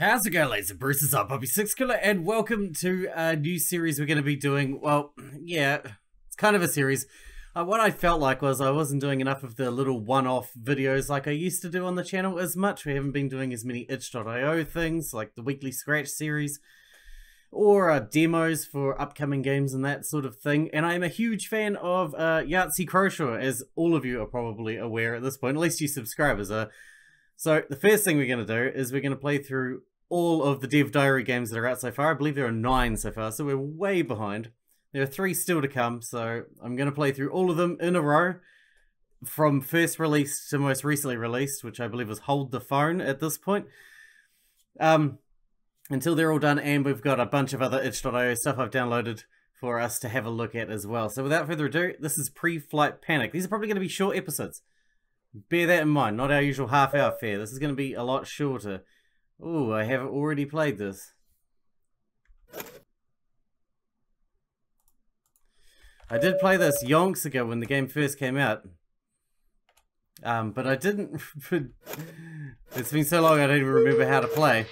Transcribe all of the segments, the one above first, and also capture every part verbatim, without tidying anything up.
How's it going, ladies and bruises? I'm Bobby Sixkilla, and welcome to a new series we're going to be doing. Well, yeah, it's kind of a series. Uh, what I felt like was I wasn't doing enough of the little one-off videos like I used to do on the channel as much. We haven't been doing as many itch dot i o things, like the weekly scratch series, or uh, demos for upcoming games and that sort of thing. And I am a huge fan of uh, Yahtzee Croshaw, as all of you are probably aware at this point, at least you subscribers are. So the first thing we're going to do is we're going to play through all of the Dev Diary games that are out so far. I believe there are nine so far, so we're way behind. There are three still to come, so I'm going to play through all of them in a row, from first released to most recently released, which I believe was Hold the Phone at this point, um, until they're all done, and we've got a bunch of other itch dot i o stuff I've downloaded for us to have a look at as well. So without further ado, this is Pre-Flight Panic. These are probably going to be short episodes. Bear that in mind, not our usual half-hour fare. This is going to be a lot shorter. Ooh, I have already played this. I did play this yonks ago when the game first came out. Um, but I didn't... It's been so long I don't even remember how to play.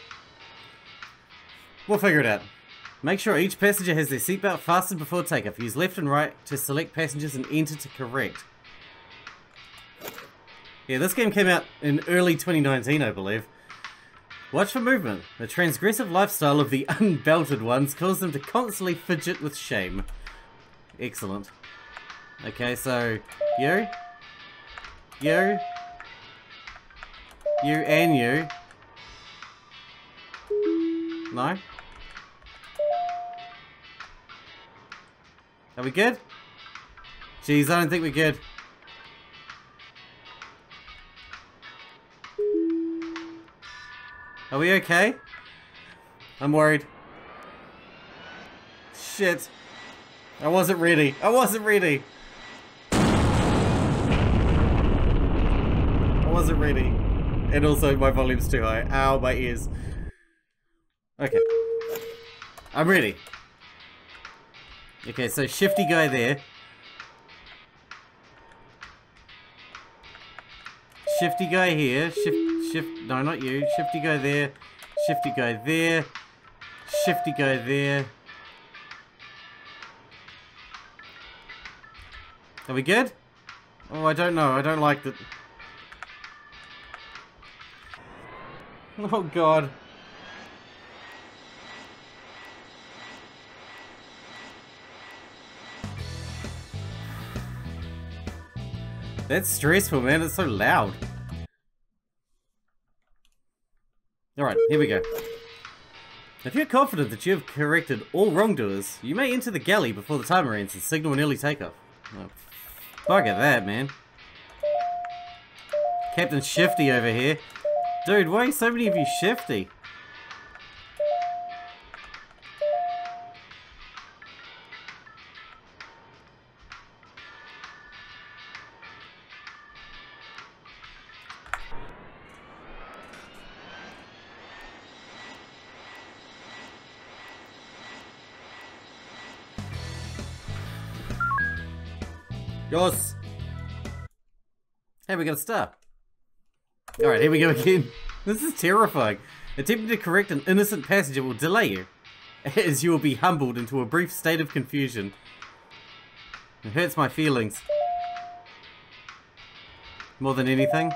We'll figure it out. Make sure each passenger has their seatbelt fastened before takeoff. Use left and right to select passengers and enter to correct. Yeah, this game came out in early twenty nineteen, I believe. Watch for movement. The transgressive lifestyle of the unbelted ones caused them to constantly fidget with shame. Excellent. Okay, so you, you, you and you. No? Are we good? Jeez, I don't think we're good. Are we okay? I'm worried. Shit. I wasn't ready. I wasn't ready. I wasn't ready. And also my volume's too high. Ow, my ears. Okay. I'm ready. Okay, so shifty guy there. Shifty guy here. Shift. Shift, no, not you. Shifty guy there. Shifty guy there. Shifty guy there. Are we good? Oh, I don't know. I don't like that. Oh, God. That's stressful, man. It's so loud. Alright, here we go. If you're confident that you have corrected all wrongdoers, you may enter the galley before the timer ends and signal an early takeoff. Oh, fuck at that, man. Captain Shifty over here. Dude, why are so many of you shifty? Yours. Hey, we got a star. Alright, here we go again. This is terrifying. Attempting to correct an innocent passenger will delay you, as you will be humbled into a brief state of confusion. It hurts my feelings. More than anything.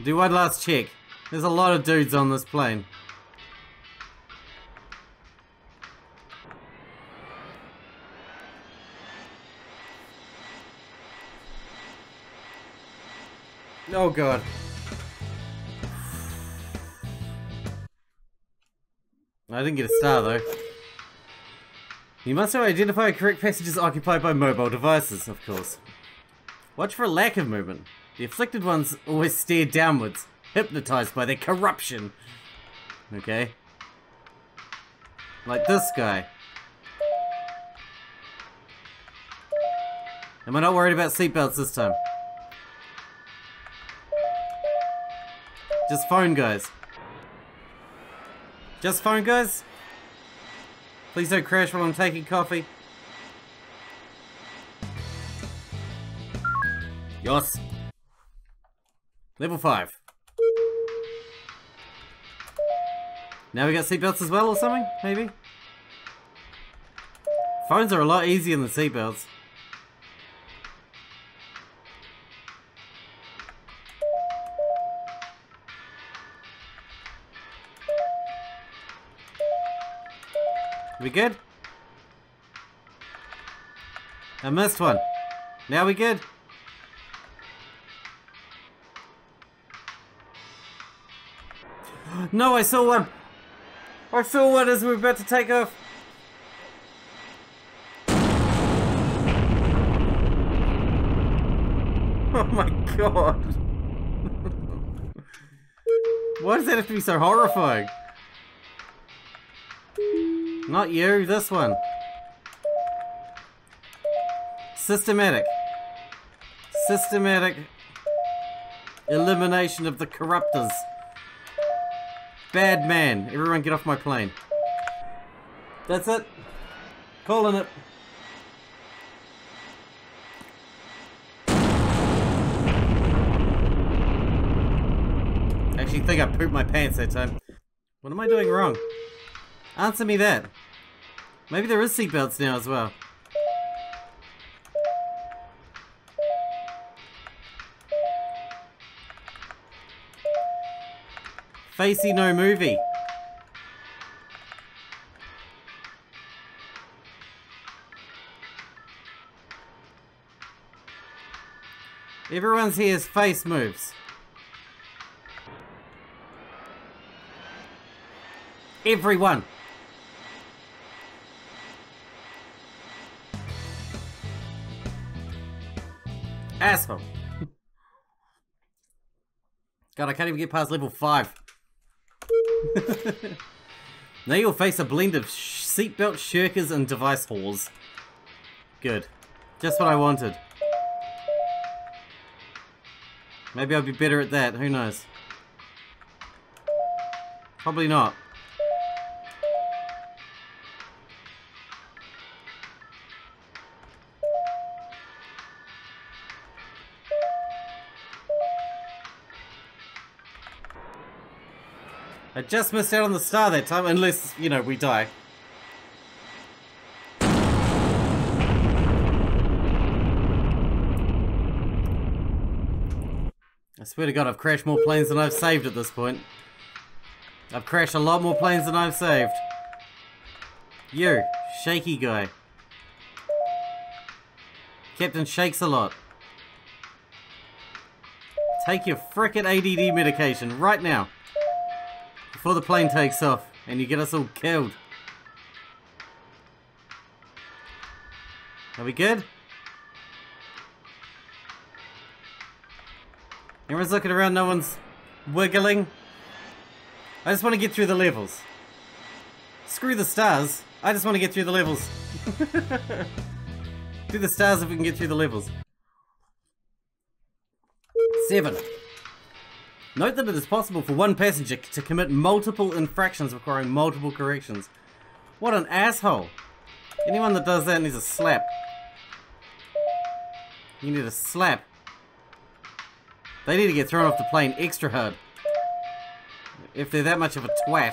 Do one last check. There's a lot of dudes on this plane. Oh God. I didn't get a star though. You must identify correct passages occupied by mobile devices, of course. Watch for a lack of movement. The afflicted ones always stare downwards, hypnotized by their corruption. Okay. Like this guy. Am I not worried about seatbelts this time? Just phone guys. Just phone, guys. Please don't crash while I'm taking coffee. Yoss. Level five. Now we got seatbelts as well or something, maybe? Phones are a lot easier than seatbelts. We good? I missed one. Now we good? No, I saw one! I saw one as we were about to take off! Oh my god! Why does that have to be so horrifying? Not you, this one. Systematic. Systematic elimination of the corruptors. Bad man. Everyone get off my plane. That's it. Calling it. I actually think I pooped my pants that time. What am I doing wrong? Answer me that. Maybe there is seatbelts now as well. Facey no movie. Everyone's here's face moves. Everyone. Asshole. God, I can't even get past level five. Now you'll face a blend of sh seatbelt shirkers and device whores. Good. Just what I wanted. Maybe I'll be better at that, who knows. Probably not. I just missed out on the star that time, unless, you know, we die. I swear to God, I've crashed more planes than I've saved at this point. I've crashed a lot more planes than I've saved. You, shaky guy. Captain shakes a lot. Take your frickin' A D D medication right now. Before the plane takes off and you get us all killed. Are we good? Everyone's looking around, no one's wiggling. I just want to get through the levels. Screw the stars, I just want to get through the levels. Do the stars if we can get through the levels. Seven. Note that it is possible for one passenger to commit multiple infractions requiring multiple corrections. What an asshole! Anyone that does that needs a slap. You need a slap. They need to get thrown off the plane extra hard. If they're that much of a twat.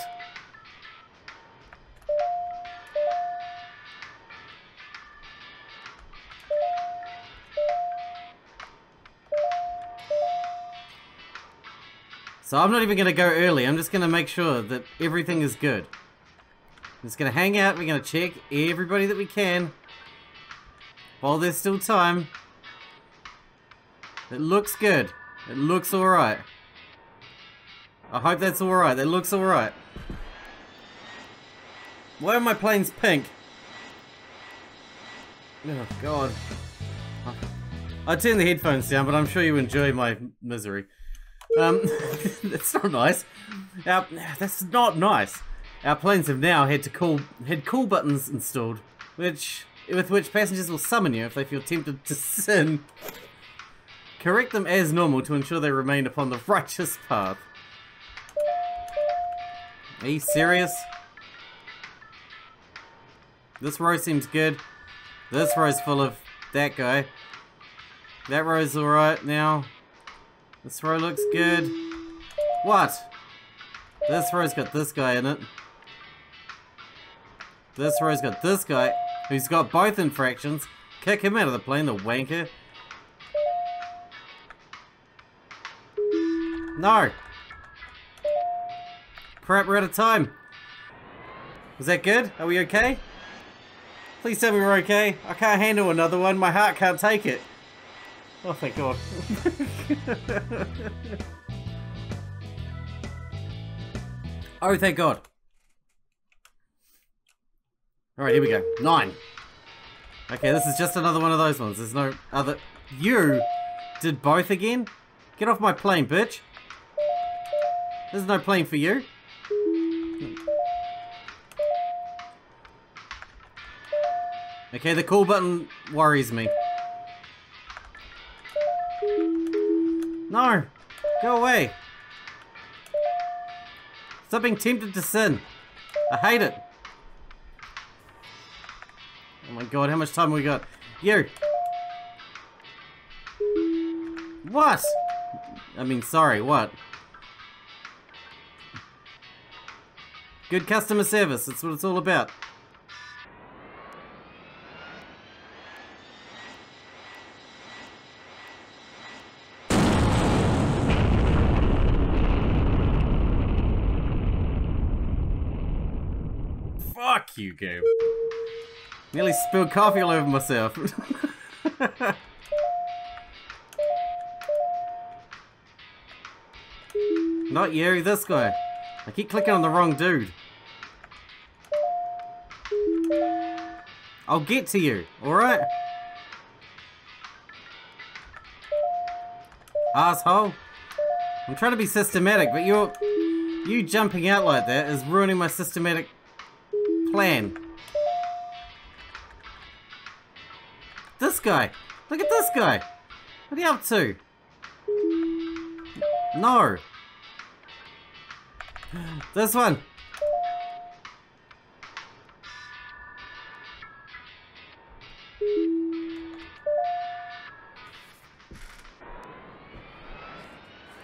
So I'm not even going to go early, I'm just going to make sure that everything is good. I'm just going to hang out, we're going to check everybody that we can. While there's still time. It looks good. It looks alright. I hope that's alright, that looks alright. Why are my planes pink? Oh god. I turned the headphones down, but I'm sure you enjoy my misery. Um, that's not nice. Our, that's not nice. Our planes have now had to call had call buttons installed, which with which passengers will summon you if they feel tempted to sin. Correct them as normal to ensure they remain upon the righteous path. Are you serious? This row seems good. This row's full of that guy. That row's alright now. This row looks good. What? This row's got this guy in it. This row's got this guy, who's got both infractions. Kick him out of the plane, the wanker. No! Crap, we're out of time. Was that good? Are we okay? Please tell me we're okay. I can't handle another one. My heart can't take it. Oh, thank God. Oh, thank God. Alright, here we go. Nine. Okay, this is just another one of those ones. There's no other... You did both again? Get off my plane, bitch. There's no plane for you. Okay, the call button worries me. No! Go away! Stop being tempted to sin. I hate it. Oh my God, how much time we got? You! What? I mean, sorry, what? Good customer service, that's what it's all about. Fuck you, Gabe. Nearly spilled coffee all over myself. Not you, this guy. I keep clicking on the wrong dude. I'll get to you, alright? Asshole. I'm trying to be systematic, but you're... You jumping out like that is ruining my systematic plan. This guy. Look at this guy. What are you up to? No. This one.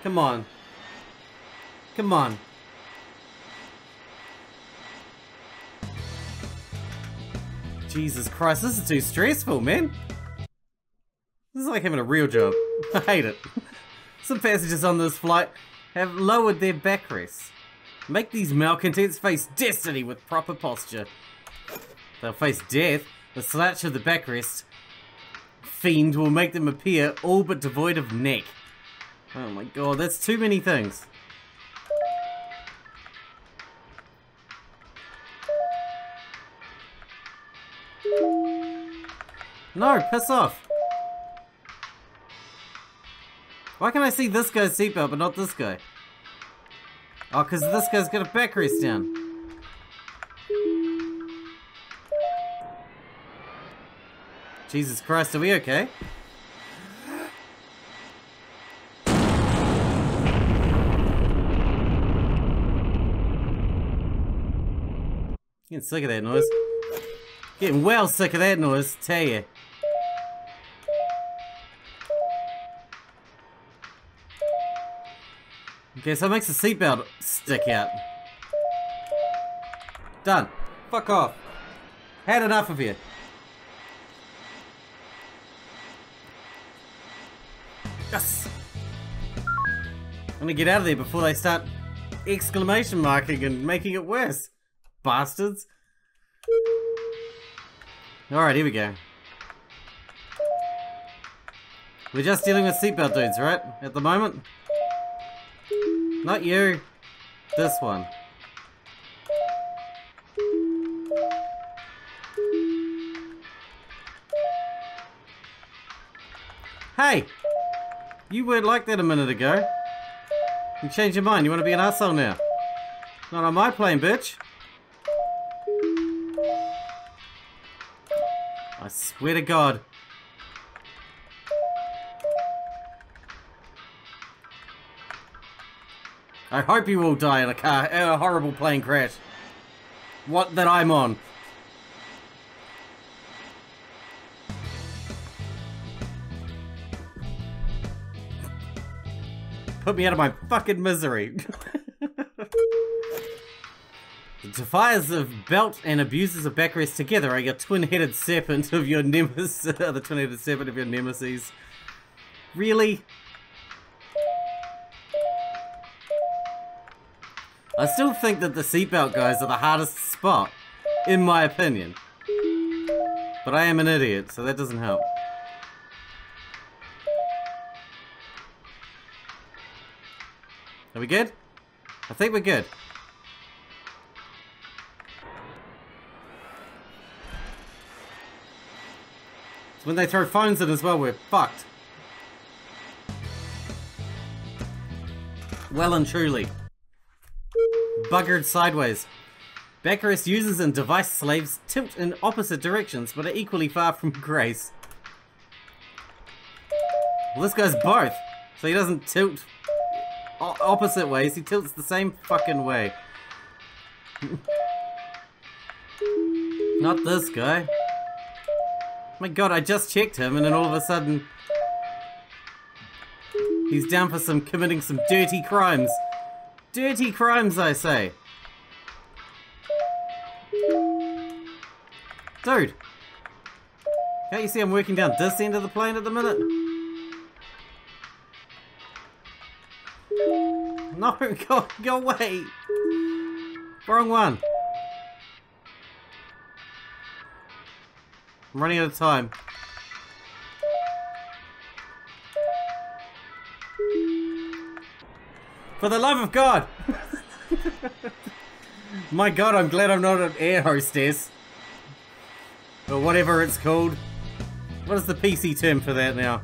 Come on. Come on. Jesus Christ, this is too stressful, man. This is like having a real job. I hate it. Some passengers on this flight have lowered their backrests. Make these malcontents face destiny with proper posture. They'll face death. The slouch of the backrest fiend will make them appear all but devoid of neck. Oh my God, that's too many things. No, piss off. Why can I see this guy's seatbelt but not this guy? Oh, because this guy's got a backrest down. Jesus Christ, are we okay? Getting sick of that noise. Getting well sick of that noise, tell ya. Okay, so it makes the seatbelt stick out. Done. Fuck off. Had enough of you. Yes! I'm gonna get out of there before they start exclamation marking and making it worse. Bastards. Alright, here we go. We're just dealing with seatbelt dudes, right? At the moment? Not you. This one. Hey! You weren't like that a minute ago. You changed your mind. You want to be an asshole now. Not on my plane, bitch. I swear to God. I hope you all die in a car, in a horrible plane crash. What that I'm on. Put me out of my fucking misery. Defies a belt and abuses a backrest together are your twin-headed serpent of your nemesis. Are the twin-headed serpent of your nemesis. Really? I still think that the seatbelt guys are the hardest spot, in my opinion. But I am an idiot, so that doesn't help. Are we good? I think we're good. So when they throw phones in as well, we're fucked. Well and truly. Buggered sideways. Backrest users and device slaves tilt in opposite directions, but are equally far from grace. Well, this guy's both. So he doesn't tilt o opposite ways, he tilts the same fucking way. Not this guy. My god, I just checked him and then all of a sudden he's down for some committing some dirty crimes. Dirty crimes, I say. Dude. Can't you see I'm working down this end of the plane at the minute? No, go, go away. Wrong one. I'm running out of time. For the love of God! My God, I'm glad I'm not an air hostess. Or whatever it's called. What is the P C term for that now?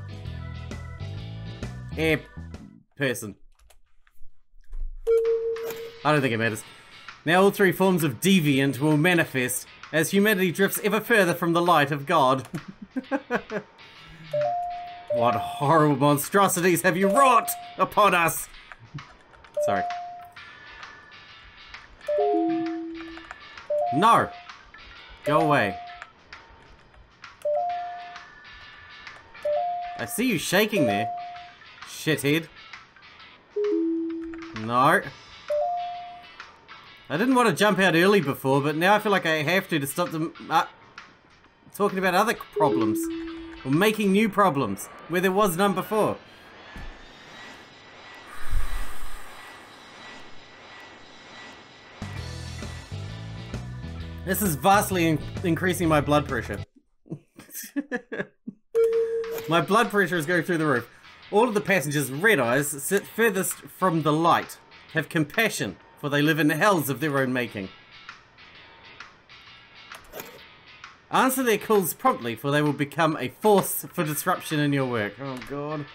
Air person. I don't think it matters. Now all three forms of deviant will manifest as humanity drifts ever further from the light of God. What horrible monstrosities have you wrought upon us! Sorry. No! Go away. I see you shaking there, shithead. No. I didn't want to jump out early before, but now I feel like I have to to stop them uh, talking about other problems. Or making new problems, where there was none before. This is vastly in increasing my blood pressure. My blood pressure is going through the roof. All of the passengers' red eyes sit furthest from the light. Have compassion, for they live in the hells of their own making. Answer their calls promptly, for they will become a force for disruption in your work. Oh god.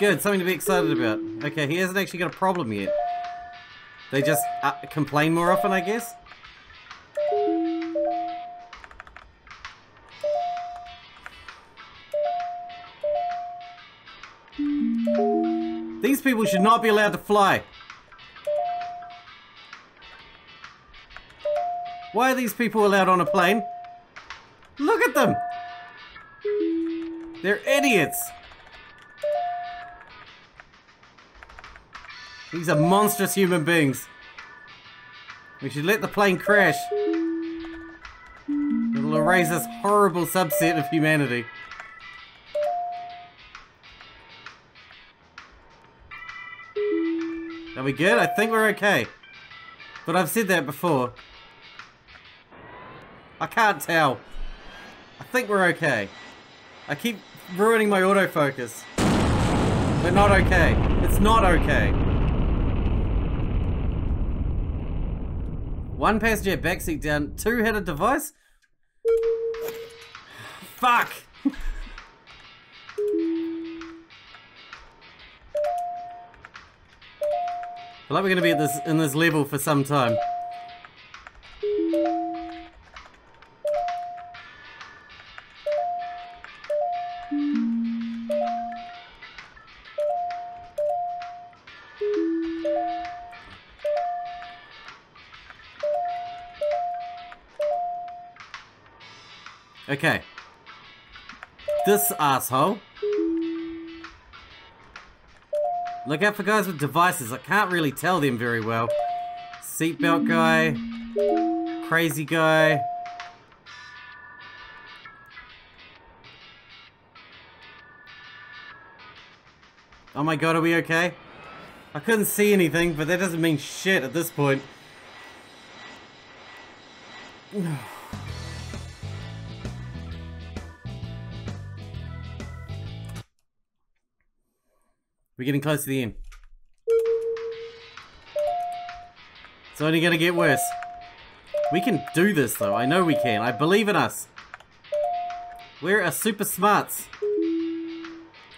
Good, something to be excited about. Okay, he hasn't actually got a problem yet. They just uh, complain more often, I guess? These people should not be allowed to fly. Why are these people allowed on a plane? Look at them! They're idiots! These are monstrous human beings. We should let the plane crash. It'll erase this horrible subset of humanity. Are we good? I think we're okay. But I've said that before. I can't tell. I think we're okay. I keep ruining my autofocus. We're not okay. It's not okay. One passenger backseat down, two had a device? Fuck! I like we're gonna be at this in this level for some time. Okay. This asshole. Look out for guys with devices. I can't really tell them very well. Seatbelt guy. Crazy guy. Oh my god, are we okay? I couldn't see anything, but that doesn't mean shit at this point. We're getting close to the end. It's only gonna get worse. We can do this though, I know we can. I believe in us. We're a super smarts.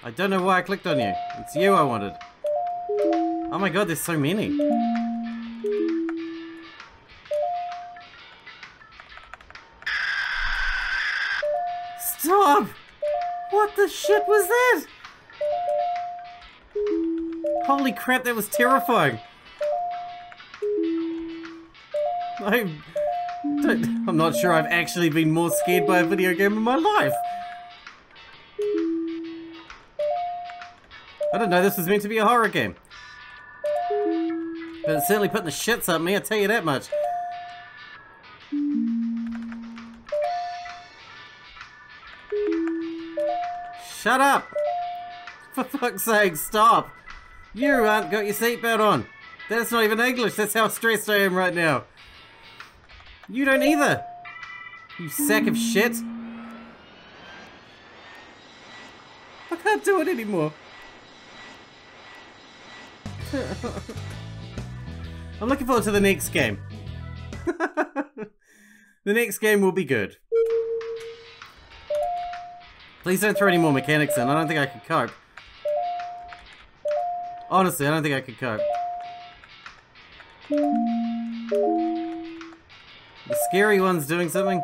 I don't know why I clicked on you. It's you I wanted. Oh my god, there's so many. Stop! What the shit was that? Holy crap, that was terrifying. I don't, I'm not sure I've actually been more scared by a video game in my life. I didn't know this was meant to be a horror game. But it's certainly putting the shits up me, I'll tell you that much. Shut up! For fuck's sake, stop! You aren't got your seatbelt on. That's not even English, that's how stressed I am right now. You don't either! You sack of shit! I can't do it anymore. I'm looking forward to the next game. The next game will be good. Please don't throw any more mechanics in. I don't think I could cope. Honestly, I don't think I could cope. The scary one's doing something.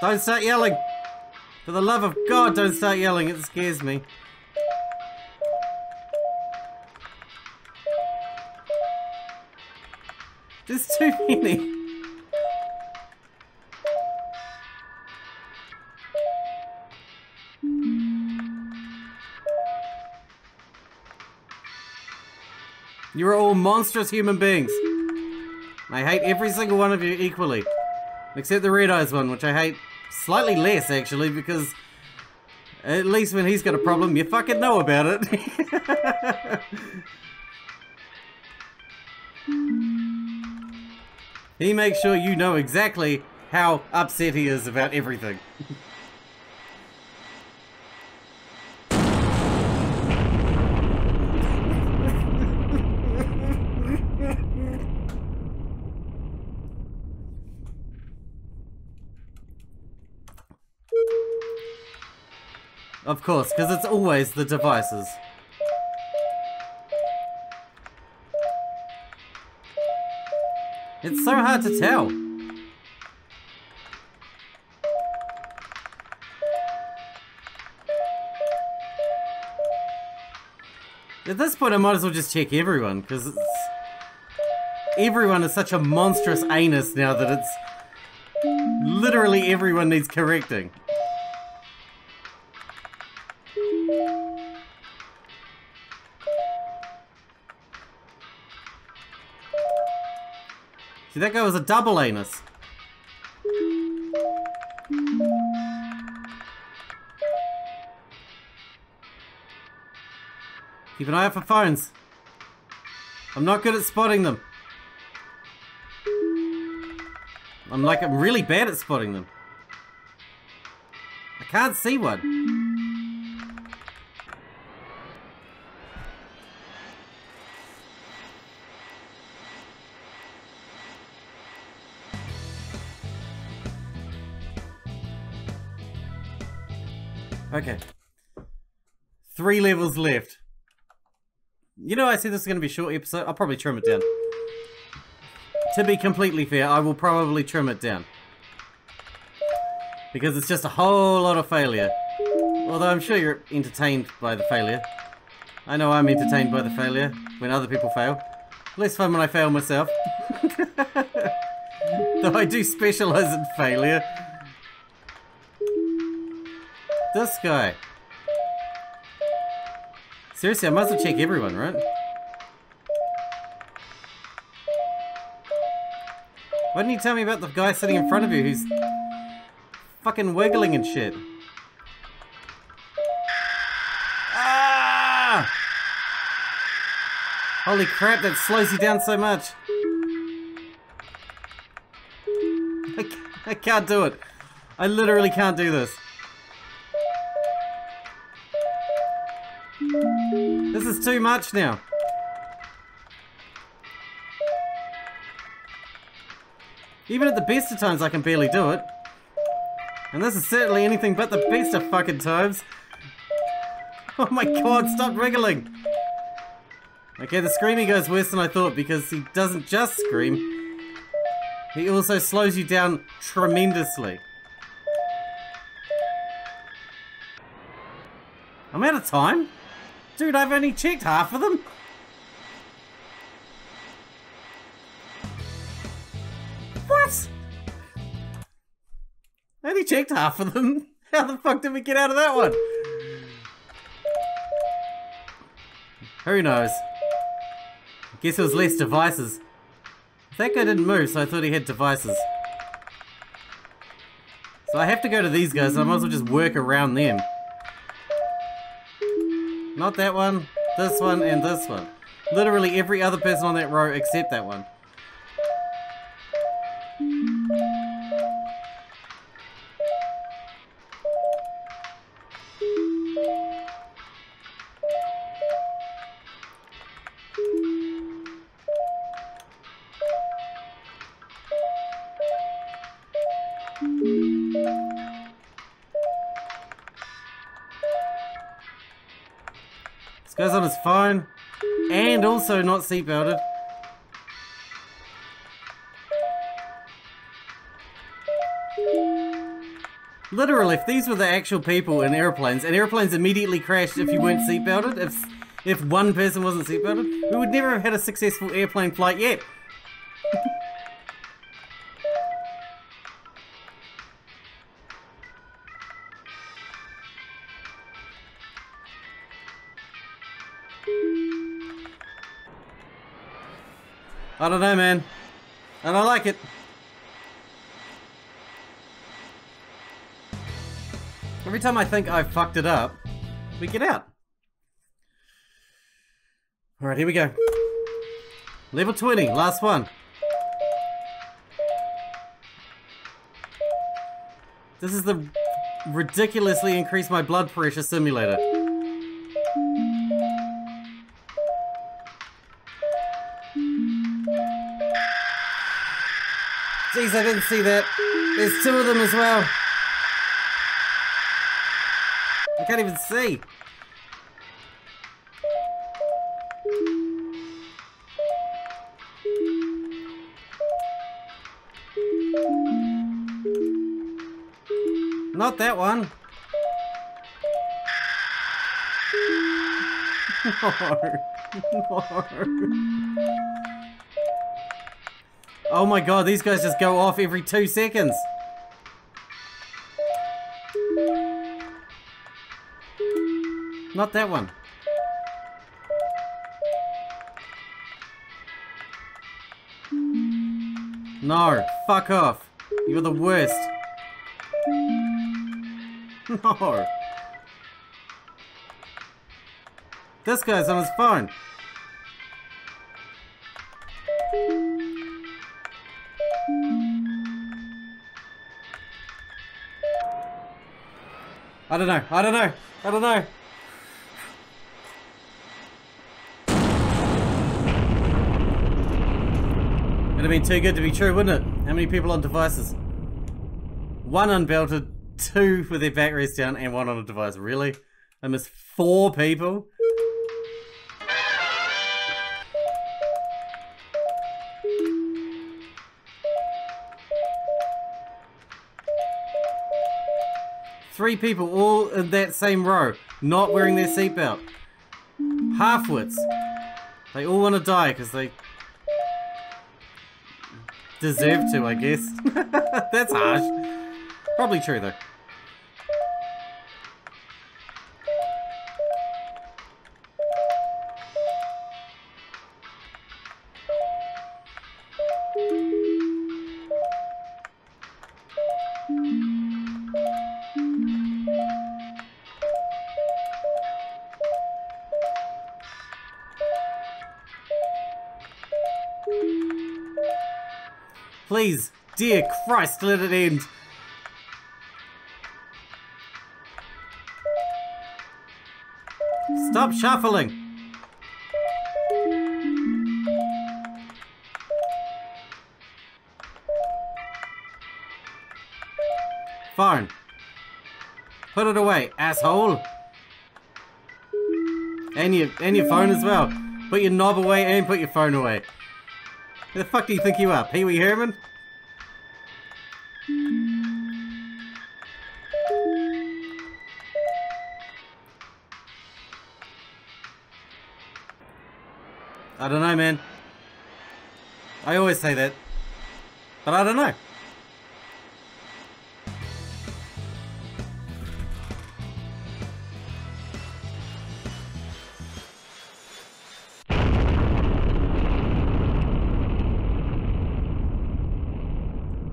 Don't start yelling! For the love of God, don't start yelling, it scares me. There's too many. You're all monstrous human beings. I hate every single one of you equally. Except the red-eyes one, which I hate slightly less, actually, because at least when he's got a problem, you fucking know about it. He makes sure you know exactly how upset he is about everything. Of course, because it's always the devices. It's so hard to tell. At this point I might as well just check everyone, because it's... Everyone is such a monstrous anus now that it's... Literally everyone needs correcting. See, that guy was a double anus. Keep an eye out for phones. I'm not good at spotting them. I'm like, I'm really bad at spotting them. I can't see one. Okay. Three levels left. You know, I said this is going to be a short episode. I'll probably trim it down. To be completely fair, I will probably trim it down. because it's just a whole lot of failure. Although I'm sure you're entertained by the failure. I know I'm entertained by the failure when other people fail. Less fun when I fail myself. Though I do specialize in failure. This guy. Seriously, I might as well check everyone, right? Why didn't you tell me about the guy sitting in front of you who's fucking wiggling and shit? Ah! Holy crap, that slows you down so much. I can't, I can't do it. I literally can't do this. This is too much now. Even at the best of times I can barely do it. And this is certainly anything but the best of fucking times. Oh my god, stop wriggling! Okay, the screaming goes worse than I thought because he doesn't just scream. He also slows you down tremendously. I'm out of time? Dude, I've only checked half of them! I only checked half of them. How the fuck did we get out of that one? Who knows? I guess it was less devices. That guy didn't move, so I thought he had devices. So I have to go to these guys, so I might as well just work around them. Not that one, this one, and this one. Literally every other person on that row except that one. Goes on his phone, and also not seatbelted. Literally, if these were the actual people in airplanes, and airplanes immediately crashed if you weren't seatbelted, if if one person wasn't seatbelted, we would never have had a successful airplane flight yet. I don't know, man. I don't like it. Every time I think I've fucked it up, we get out. Alright, here we go. Level twenty, last one. This is the ridiculously increase my blood pressure simulator. Jeez, I didn't see that. There's two of them as well. I can't even see. Not that one. No. No. Oh my god, these guys just go off every two seconds. Not that one. No, fuck off. You're the worst. No. This guy's on his phone. I don't know, I don't know, I don't know. It'd have been too good to be true, wouldn't it? How many people on devices? One unbelted, two with their backrest down, and one on a device. Really? I missed four people? Three people all in that same row, not wearing their seatbelt. Halfwits. They all want to die because they deserve to, I guess. That's harsh. Probably true though. Please, dear Christ, let it end. Stop shuffling. Phone. Put it away, asshole. And your, and your phone as well. Put your knob away and put your phone away. Who the fuck do you think you are, Pee Wee Herman? I don't know, man. I always say that, but I don't know.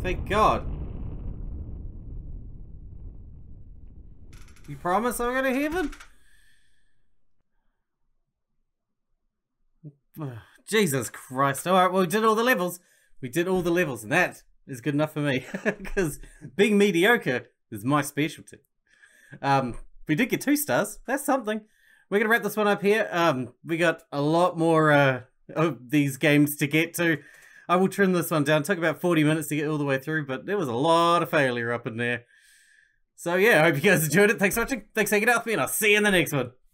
Thank God. You promise I'll go to heaven? Jesus Christ. Alright, well, we did all the levels. We did all the levels, and that is good enough for me. Because being mediocre is my specialty. Um, we did get two stars. That's something. We're going to wrap this one up here. Um, we got a lot more uh, of these games to get to. I will trim this one down. It took about forty minutes to get all the way through, but there was a lot of failure up in there. So yeah, I hope you guys enjoyed it. Thanks for watching. Thanks for hanging out with me, and I'll see you in the next one.